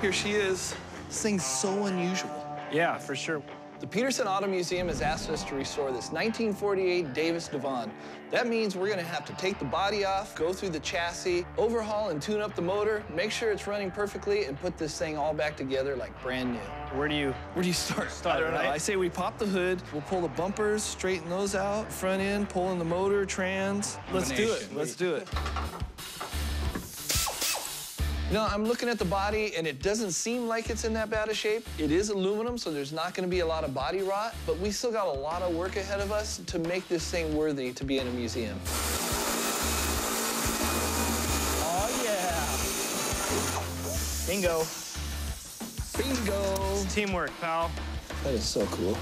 Here she is. This thing's so unusual. Yeah, for sure. The Peterson Auto Museum has asked us to restore this 1948 Davis Divan. That means we're gonna have to take the body off, go through the chassis, overhaul and tune up the motor, make sure it's running perfectly, and put this thing all back together like brand new. Where do you start? I don't know. I say we pop the hood, we'll pull the bumpers, straighten those out, front end, pull in the motor, trans. Let's do it. You know, I'm looking at the body, and it doesn't seem like it's in that bad of shape. It is aluminum, so there's not going to be a lot of body rot, but we still got a lot of work ahead of us to make this thing worthy to be in a museum. Oh, yeah. Bingo. Bingo. It's teamwork, pal. That is so cool.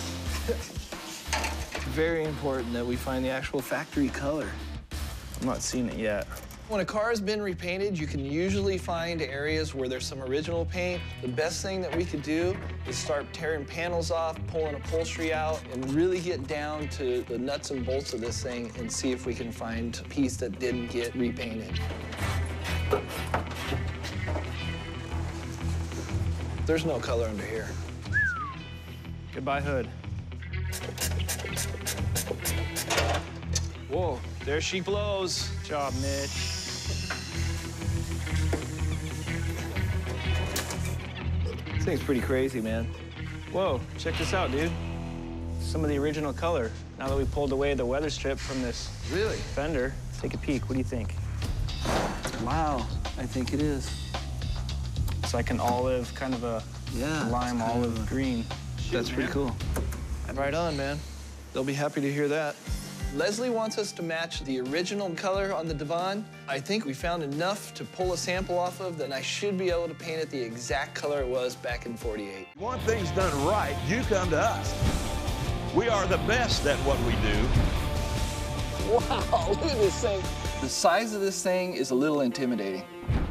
Very important that we find the actual factory color. I'm not seeing it yet. When a car has been repainted, you can usually find areas where there's some original paint. The best thing that we could do is start tearing panels off, pulling upholstery out, and really get down to the nuts and bolts of this thing and see if we can find a piece that didn't get repainted. There's no color under here. Goodbye, hood. Whoa, there she blows. Good job, Mitch. This thing's pretty crazy, man. Whoa, check this out, dude. Some of the original color, now that we pulled away the weather strip from this fender. Take a peek, what do you think? Wow, I think it is. It's like an olive, kind of a lime olive green. That's pretty cool. Right on, man. They'll be happy to hear that. Leslie wants us to match the original color on the Divan. I think we found enough to pull a sample off of, then I should be able to paint it the exact color it was back in '48. One thing's done right, you come to us. We are the best at what we do. Wow, look at this thing. The size of this thing is a little intimidating.